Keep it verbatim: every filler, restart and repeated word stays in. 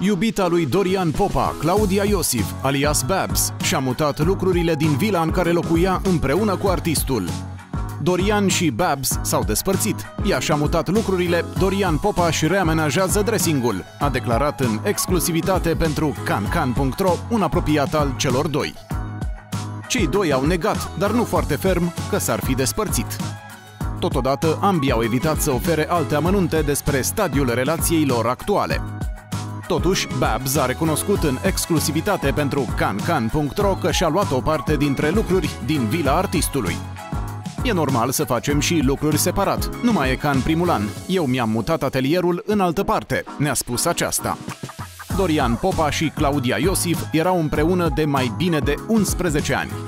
Iubita lui Dorian Popa, Claudia Iosif, alias Babs, și-a mutat lucrurile din vila în care locuia împreună cu artistul. Dorian și Babs s-au despărțit. Ea și-a mutat lucrurile, Dorian Popa își reamenajează dressing-ul, a declarat în exclusivitate pentru CanCan punct ro un apropiat al celor doi. Cei doi au negat, dar nu foarte ferm, că s-ar fi despărțit. Totodată, ambii au evitat să ofere alte amănunte despre stadiul relației lor actuale. Totuși, Babs a recunoscut în exclusivitate pentru CanCan punct ro că și-a luat o parte dintre lucruri din vila artistului. E normal să facem și lucruri separat. Nu mai e ca în primul an. Eu mi-am mutat atelierul în altă parte, ne-a spus aceasta. Dorian Popa și Claudia Iosif erau împreună de mai bine de unsprezece ani.